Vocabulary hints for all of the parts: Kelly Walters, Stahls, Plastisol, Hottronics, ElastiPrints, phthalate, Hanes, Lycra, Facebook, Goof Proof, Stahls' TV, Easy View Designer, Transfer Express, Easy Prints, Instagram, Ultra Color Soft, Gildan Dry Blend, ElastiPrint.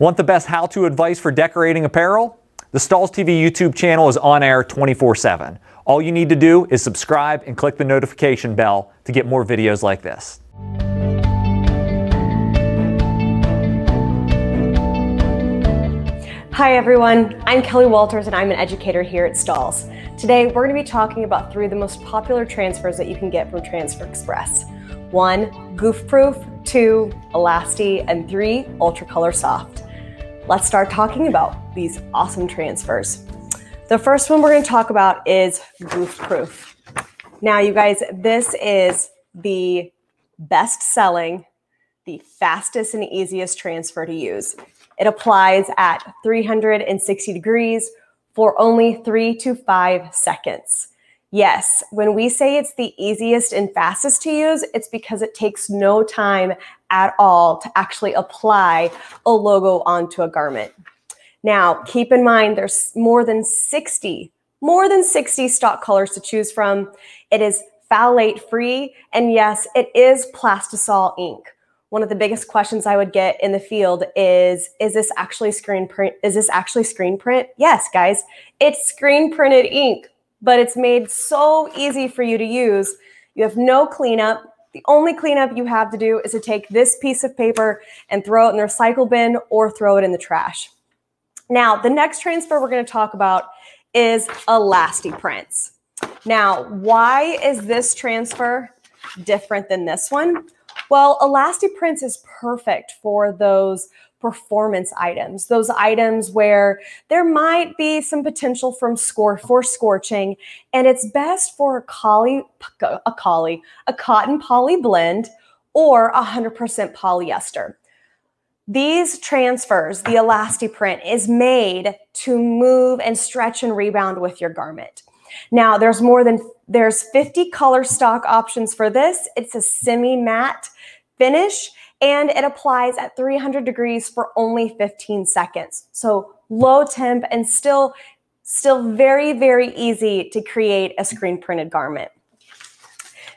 Want the best how-to advice for decorating apparel? The Stahls' TV YouTube channel is on air 24/7. All you need to do is subscribe and click the notification bell to get more videos like this. Hi everyone, I'm Kelly Walters and I'm an educator here at Stahls. Today we're going to be talking about three of the most popular transfers that you can get from Transfer Express. 1. Goof Proof, 2. Elasti, and 3. Ultra Color Soft. Let's start talking about these awesome transfers. The first one we're going to talk about is Goof Proof. Now you guys, this is the best-selling, the fastest and easiest transfer to use. It applies at 360 degrees for only 3 to 5 seconds. Yes, when we say it's the easiest and fastest to use, it's because it takes no time at all to actually apply a logo onto a garment. Now, keep in mind, there's more than 60 stock colors to choose from. It is phthalate-free, and yes, it is Plastisol ink. One of the biggest questions I would get in the field is this actually screen print? Is this actually screen print? Yes, guys, it's screen printed ink, but it's made so easy for you to use. You have no cleanup. The only cleanup you have to do is to take this piece of paper and throw it in the recycle bin or throw it in the trash. Now, the next transfer we're gonna talk about is ElastiPrints. Now, why is this transfer different than this one? Well, ElastiPrints is perfect for those performance items, those items where there might be some potential for scorching, and it's best for a cotton poly blend or 100% polyester. These transfers, the ElastiPrint, is made to move and stretch and rebound with your garment. Now, there's 50 color stock options for this. It's a semi-matte finish, and it applies at 300 degrees for only 15 seconds. So low temp and still very, very easy to create a screen printed garment.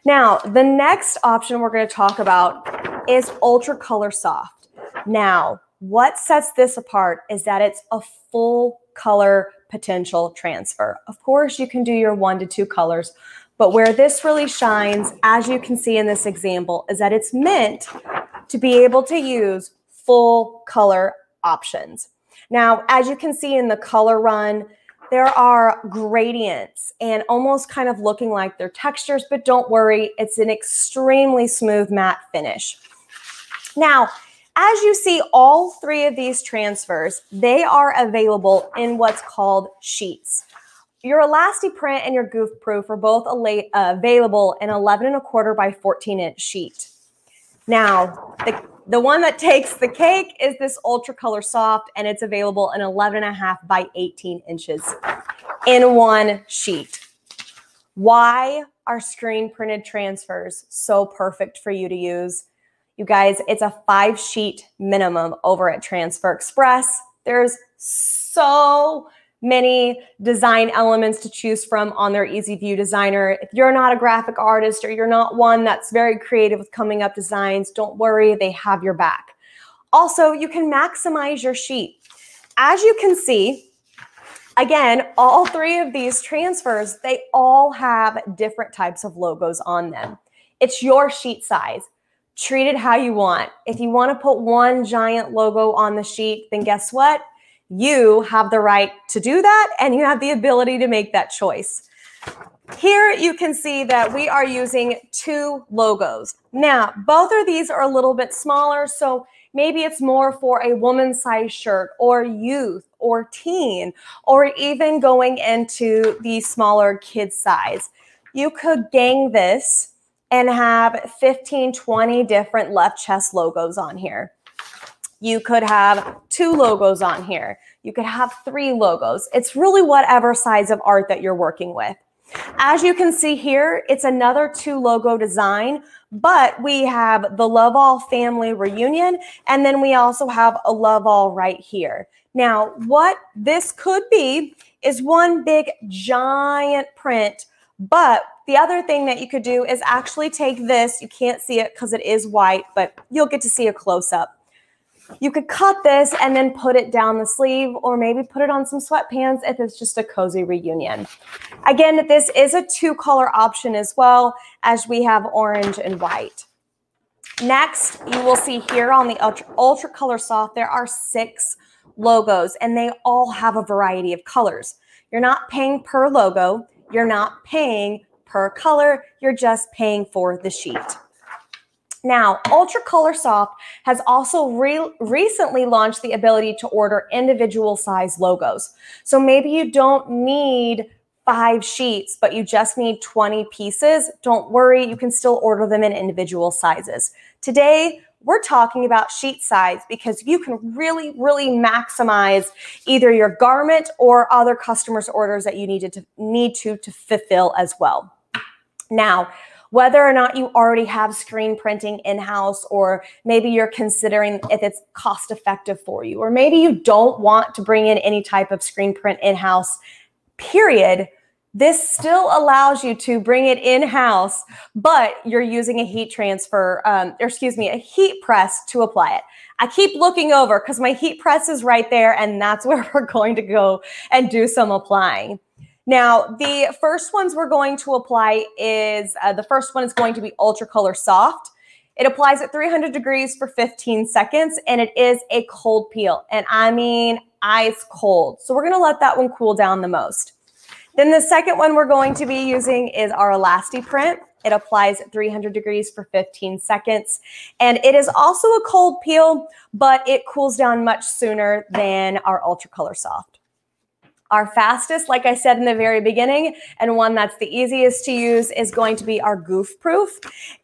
Now, the next option we're going to talk about is Ultra Color Soft. Now, what sets this apart is that it's a full color potential transfer. Of course, you can do your 1 to 2 colors, but where this really shines, as you can see in this example, is that it's meant to be able to use full color options. Now, as you can see in the color run, there are gradients and almost kind of looking like they're textures, but don't worry, it's an extremely smooth matte finish. Now, as you see, all three of these transfers, they are available in what's called sheets. Your ElastiPrint and your Goof Proof are both available in 11¼ by 14-inch sheet. Now, the one that takes the cake is this Ultra Color Soft, and it's available in 11½ by 18 inches in one sheet. Why are screen printed transfers so perfect for you to use? You guys, it's a 5-sheet minimum over at Transfer Express. There's so many design elements to choose from on their Easy View Designer. If you're not a graphic artist or you're not one that's very creative with coming up designs, don't worry, they have your back. Also, you can maximize your sheet. As you can see, again, all three of these transfers, they all have different types of logos on them. It's your sheet size. Treat it how you want. If you want to put one giant logo on the sheet, then guess what? You have the right to do that, and you have the ability to make that choice. Here you can see that we are using 2 logos. Now, both of these are a little bit smaller, so maybe it's more for a woman-sized shirt or youth or teen, or even going into the smaller kid size. You could gang this and have 15, 20 different left chest logos on here. You could have 2 logos on here. You could have 3 logos. It's really whatever size of art that you're working with. As you can see here, it's another 2 logo design, but we have the Love All Family Reunion, and then we also have a Love All right here. Now, what this could be is one big giant print, but the other thing that you could do is actually take this. You can't see it because it is white, but you'll get to see a close-up. You could cut this and then put it down the sleeve, or maybe put it on some sweatpants if it's just a cozy reunion. Again, this is a two-color option as well, as we have orange and white. Next, you will see here on the Ultra Color Soft, there are 6 logos, and they all have a variety of colors. You're not paying per logo. You're not paying per color. You're just paying for the sheet. Now, Ultra Color Soft has also recently launched the ability to order individual size logos. So maybe you don't need 5 sheets, but you just need 20 pieces. Don't worry, you can still order them in individual sizes. Today, we're talking about sheet size because you can really, really maximize either your garment or other customers' orders that you need to fulfill as well. Now, whether or not you already have screen printing in-house, or maybe you're considering if it's cost-effective for you, or maybe you don't want to bring in any type of screen print in-house, period, this still allows you to bring it in-house, but you're using a heat transfer, a heat press to apply it. I keep looking over because my heat press is right there, and that's where we're going to go and do some applying. Now, the first ones we're going to apply is, the first one is going to be Ultra Color Soft. It applies at 300 degrees for 15 seconds, and it is a cold peel, and I mean ice cold. So we're gonna let that one cool down the most. Then the second one we're going to be using is our ElastiPrint. It applies at 300 degrees for 15 seconds, and it is also a cold peel, but it cools down much sooner than our Ultra Color Soft. Our fastest, like I said in the very beginning, and one that's the easiest to use is going to be our Goof Proof.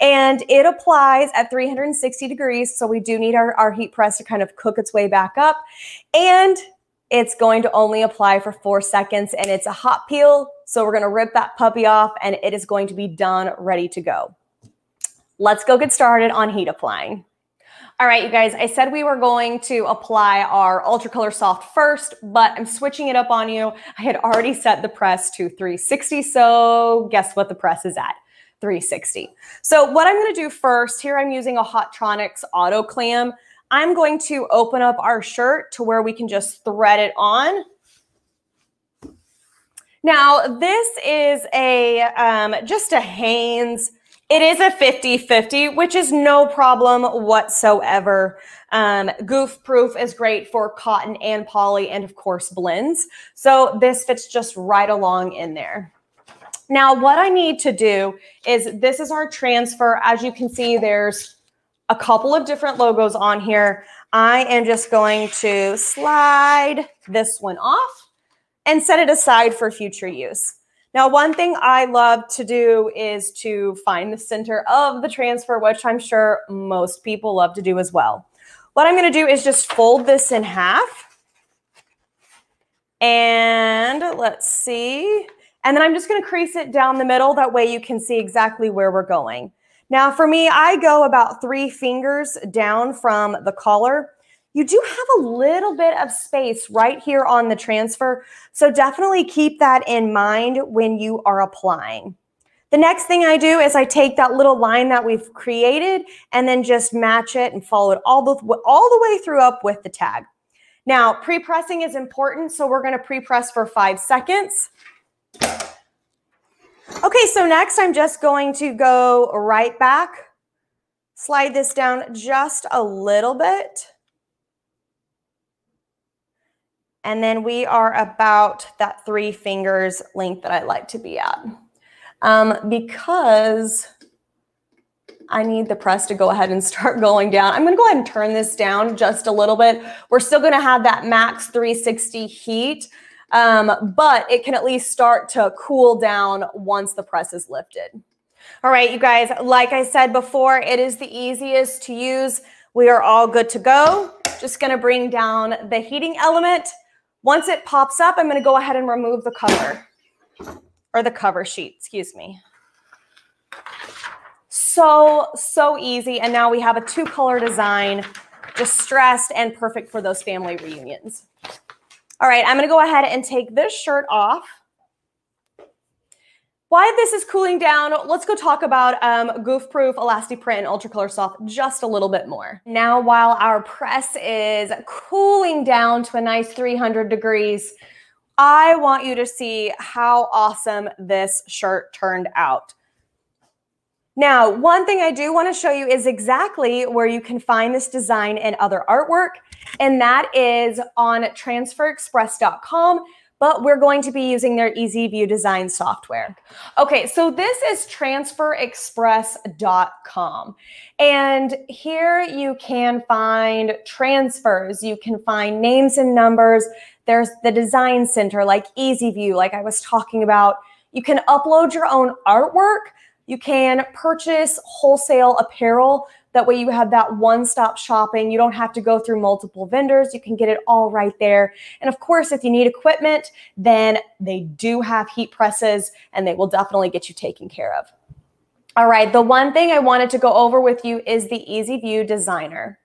And it applies at 360 degrees, so we do need our heat press to kind of cook its way back up. And it's going to only apply for 4 seconds, and it's a hot peel, so we're gonna rip that puppy off, and it is going to be done, ready to go. Let's go get started on heat applying. All right, you guys, I said we were going to apply our Ultra Color Soft first, but I'm switching it up on you. I had already set the press to 360, so guess what the press is at? 360. So what I'm gonna do first, here I'm using a Hottronics Auto Clam. I'm going to open up our shirt to where we can just thread it on. Now, this is a just a Hanes. It is a 50/50, which is no problem whatsoever. Goof Proof is great for cotton and poly and, of course, blends. So this fits just right along in there. Now, what I need to do is, this is our transfer. As you can see, there's a couple of different logos on here. I am just going to slide this one off and set it aside for future use. Now, one thing I love to do is to find the center of the transfer, which I'm sure most people love to do as well. What I'm gonna do is just fold this in half. And let's see. And then I'm just gonna crease it down the middle. That way you can see exactly where we're going. Now, for me, I go about 3 fingers down from the collar. You do have a little bit of space right here on the transfer, so definitely keep that in mind when you are applying. The next thing I do is I take that little line that we've created and then just match it and follow it all the way through up with the tag. Now, pre-pressing is important, so we're gonna pre-press for 5 seconds. Okay, so next I'm just going to go right back, slide this down just a little bit. And then we are about that 3 fingers length that I like to be at, because I need the press to go ahead and start going down. I'm gonna go ahead and turn this down just a little bit. We're still gonna have that max 360 heat, but it can at least start to cool down once the press is lifted. All right, you guys, like I said before, it is the easiest to use. We are all good to go. Just gonna bring down the heating element. Once it pops up, I'm gonna go ahead and remove the cover, or the cover sheet, excuse me. So easy. And now we have a two-color design, distressed and perfect for those family reunions. All right, I'm gonna go ahead and take this shirt off. While this is cooling down, let's go talk about Goof Proof, ElastiPrint, and Ultra Color Soft just a little bit more. Now, while our press is cooling down to a nice 300 degrees, I want you to see how awesome this shirt turned out. Now, one thing I do want to show you is exactly where you can find this design and other artwork, and that is on transferexpress.com. But we're going to be using their Easy View Design software. Okay, so this is transferexpress.com. And here you can find transfers, you can find names and numbers. There's the design center, like Easy View, like I was talking about. You can upload your own artwork. You can purchase wholesale apparel. That way you have that one-stop shopping. You don't have to go through multiple vendors. You can get it all right there. And of course, if you need equipment, then they do have heat presses and they will definitely get you taken care of. All right, the one thing I wanted to go over with you is the Easy View Designer.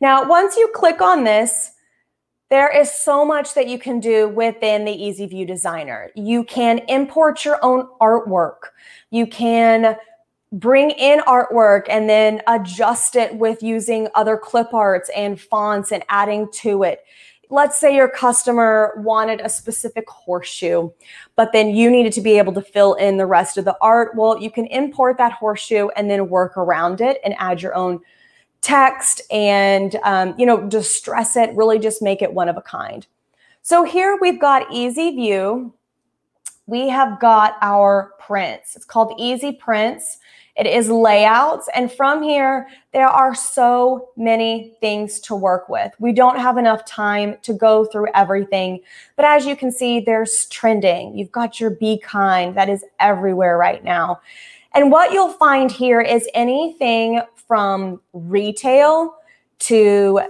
Now, once you click on this, there is so much that you can do within the Easy View Designer. You can import your own artwork. You can bring in artwork and then adjust it with using other clip arts and fonts and adding to it. Let's say your customer wanted a specific horseshoe, but then you needed to be able to fill in the rest of the art. Well, you can import that horseshoe and then work around it and add your own text and you know, distress it, really just make it one of a kind. So here we've got Easy View. We have got our prints. It's called Easy Prints. It is layouts. And from here, there are so many things to work with. We don't have enough time to go through everything. But as you can see, there's trending. You've got your Be Kind. That is everywhere right now. And what you'll find here is anything from retail to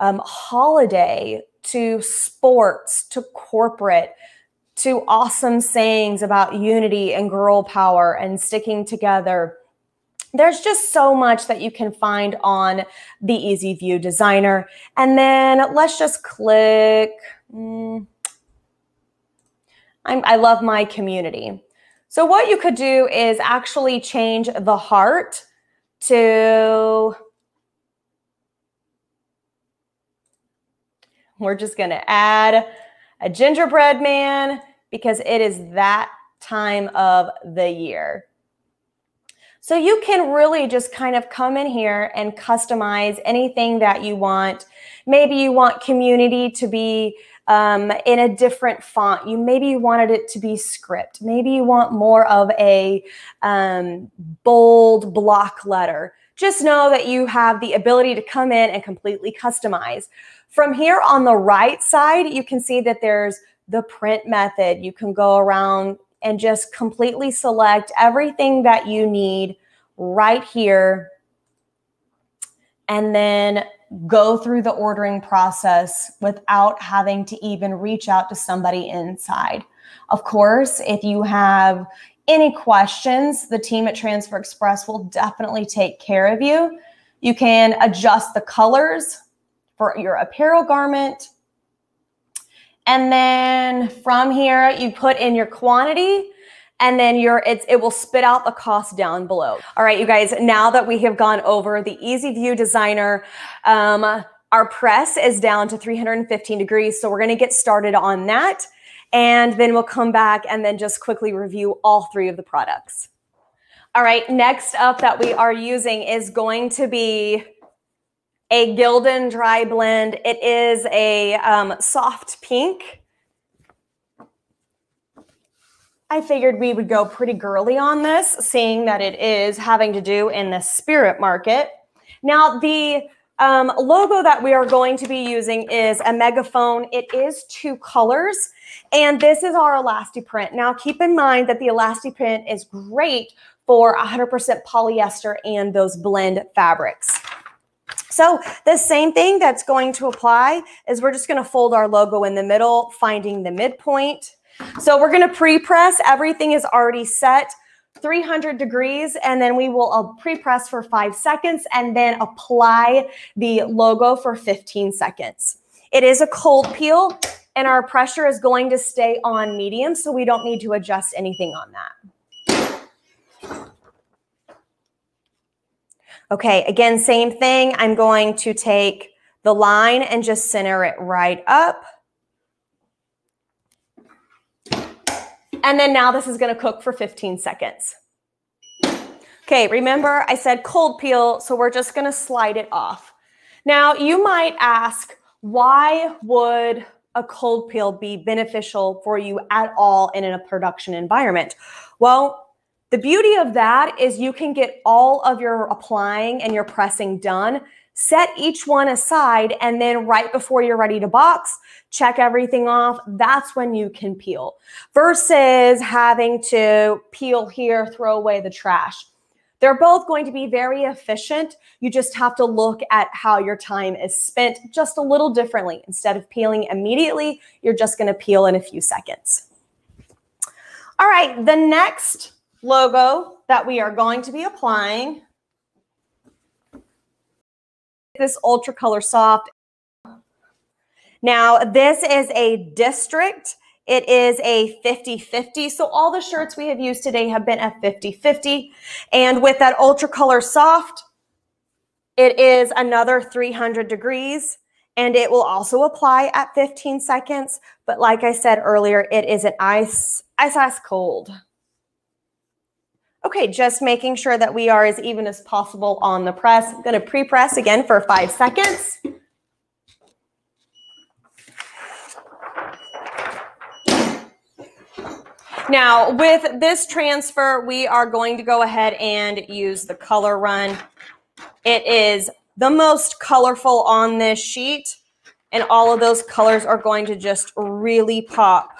holiday to sports to corporate, to awesome sayings about unity and girl power and sticking together. There's just so much that you can find on the Easy View Designer. And then let's just click. I love my community. So what you could do is actually change the heart to, we're just gonna add a gingerbread man, because it is that time of the year. So you can really just kind of come in here and customize anything that you want. Maybe you want community to be in a different font. Maybe you wanted it to be script. Maybe you want more of a bold block letter. Just know that you have the ability to come in and completely customize. From here on the right side, you can see that there's the print method. You can go around and just completely select everything that you need right here and then go through the ordering process without having to even reach out to somebody inside. Of course, if you have any questions, the team at Transfer Express will definitely take care of you. You can adjust the colors for your apparel garment. And then from here, you put in your quantity and then it will spit out the cost down below. All right, you guys, now that we have gone over the Easy View Designer, our press is down to 315 degrees. So we're gonna get started on that. And then we'll come back and then just quickly review all three of the products. All right, next up that we are using is going to be a Gildan Dry Blend. It is a soft pink. I figured we would go pretty girly on this, seeing that it is having to do in the spirit market. Now, the logo that we are going to be using is a megaphone. It is two colors, and this is our ElastiPrint. Now, keep in mind that the ElastiPrint is great for 100% polyester and those blend fabrics. So the same thing that's going to apply is we're just going to fold our logo in the middle, finding the midpoint. So we're going to pre-press. Everything is already set, 300 degrees, and then we will pre-press for 5 seconds and then apply the logo for 15 seconds. It is a cold peel. and our pressure is going to stay on medium, so we don't need to adjust anything on that. Okay, again, same thing. I'm going to take the line and just center it right up. And then now this is gonna cook for 15 seconds. Okay, remember I said cold peel, so we're just gonna slide it off. Now you might ask, why would a cold peel be beneficial for you at all in a production environment? Well, the beauty of that is you can get all of your applying and your pressing done, set each one aside, and then right before you're ready to box, check everything off. That's when you can peel versus having to peel here, throw away the trash. They're both going to be very efficient. You just have to look at how your time is spent just a little differently. Instead of peeling immediately, you're just gonna peel in a few seconds. All right, the next logo that we are going to be applying, this Ultra Color Soft. Now, this is a district. It is a 50-50. So all the shirts we have used today have been a 50-50. And with that Ultra Color Soft, it is another 300 degrees. And it will also apply at 15 seconds. But like I said earlier, it is an ice cold. Okay, just making sure that we are as even as possible on the press. I'm gonna pre-press again for 5 seconds. Now, with this transfer, we are going to go ahead and use the color run. It is the most colorful on this sheet, and all of those colors are going to just really pop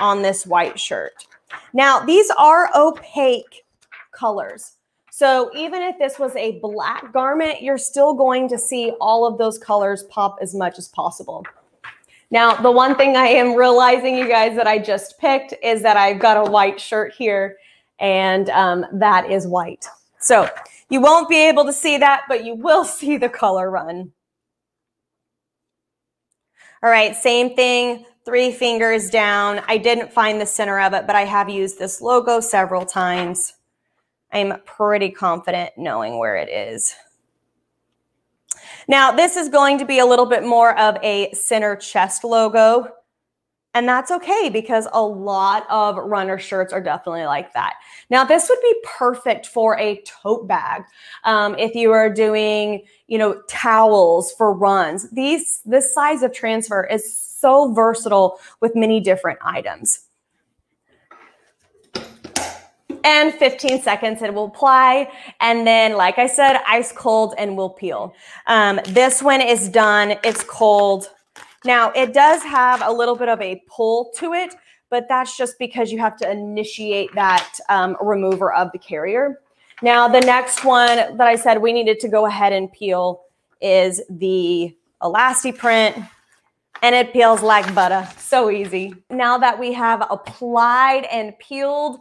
on this white shirt. Now, these are opaque colors. So even if this was a black garment, you're still going to see all of those colors pop as much as possible. Now, the one thing I am realizing, you guys, that I just picked is that I've got a white shirt here, and that is white. So you won't be able to see that, but you will see the color run. All right, same thing, 3 fingers down. I didn't find the center of it, but I have used this logo several times. I'm pretty confident knowing where it is. Now, this is going to be a little bit more of a center chest logo, and that's okay because a lot of runner shirts are definitely like that. Now, this would be perfect for a tote bag. If you are doing, you know, towels for runs, this size of transfer is so versatile with many different items. And 15 seconds it will apply. And then, like I said, ice cold and will peel. This one is done, it's cold. Now, it does have a little bit of a pull to it, but that's just because you have to initiate that remover of the carrier. Now, the next one that I said we needed to go ahead and peel is the ElastiPrint. And it peels like butter, so easy. Now that we have applied and peeled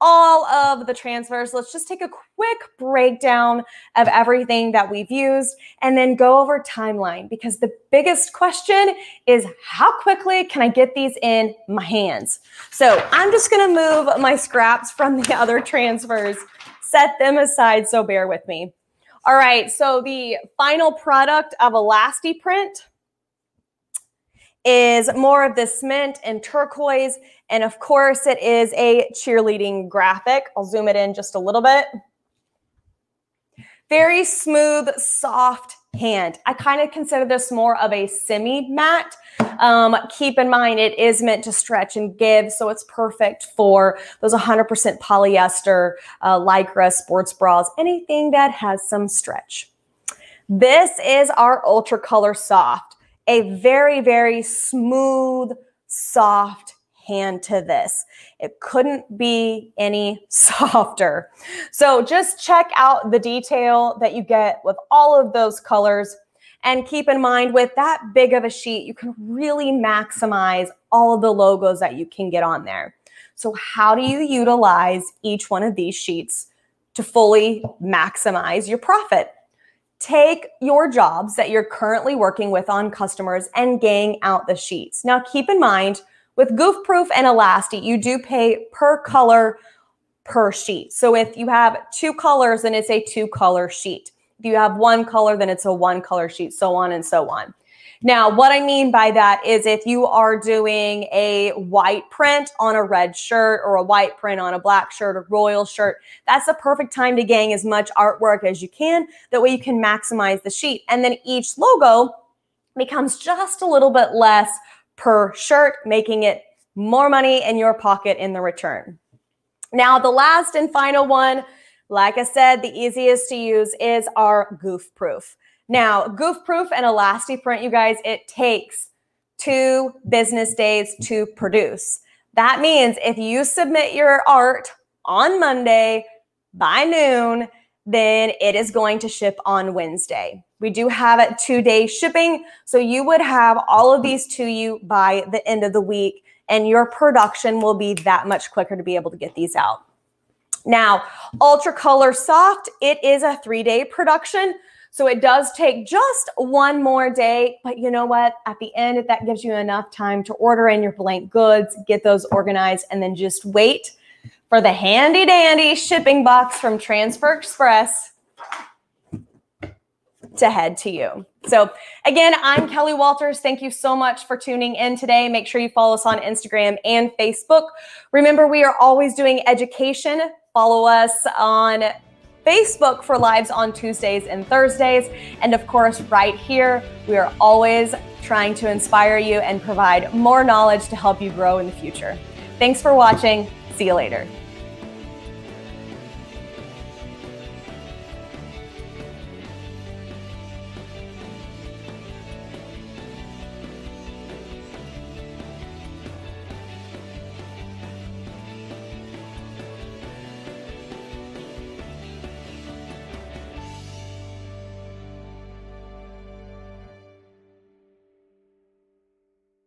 all of the transfers, let's just take a quick breakdown of everything that we've used and then go over timeline, because the biggest question is how quickly can I get these in my hands? So I'm just gonna move my scraps from the other transfers, set them aside, so bear with me. All right, so the final product of ElastiPrint is more of this mint and turquoise. And of course, it is a cheerleading graphic. I'll zoom it in just a little bit. Very smooth, soft hand. I kind of consider this more of a semi matte. Keep in mind, it is meant to stretch and give, so it's perfect for those 100% polyester, Lycra, sports bras, anything that has some stretch. This is our Ultra Color Soft. A very, very smooth, soft hand to this. It couldn't be any softer. So just check out the detail that you get with all of those colors. And keep in mind, with that big of a sheet, you can really maximize all of the logos that you can get on there. So how do you utilize each one of these sheets to fully maximize your profit? Take your jobs that you're currently working with on customers and gang out the sheets. Now, keep in mind, with Goof Proof and Elasti, you do pay per color per sheet. So if you have two colors, then it's a two-color sheet. If you have one color, then it's a one-color sheet, so on and so on. Now, what I mean by that is if you are doing a white print on a red shirt or a white print on a black shirt or royal shirt, that's the perfect time to gang as much artwork as you can. That way you can maximize the sheet. And then each logo becomes just a little bit less per shirt, making it more money in your pocket in the return. Now, the last and final one, like I said, the easiest to use is our Goof Proof. Now, Goof Proof and ElastiPrint, you guys, it takes 2 business days to produce. That means if you submit your art on Monday by noon, then it is going to ship on Wednesday. We do have a 2-day shipping, so you would have all of these to you by the end of the week, and your production will be that much quicker to be able to get these out. Now, Ultra Color Soft, it is a 3-day production. So it does take just 1 more day, but you know what? At the end, that gives you enough time to order in your blank goods, get those organized, and then just wait for the handy dandy shipping box from Transfer Express to head to you. So again, I'm Kelly Walters. Thank you so much for tuning in today. Make sure you follow us on Instagram and Facebook. Remember, we are always doing education. Follow us on Facebook for lives on Tuesdays and Thursdays. And of course, right here, we are always trying to inspire you and provide more knowledge to help you grow in the future. Thanks for watching. See you later.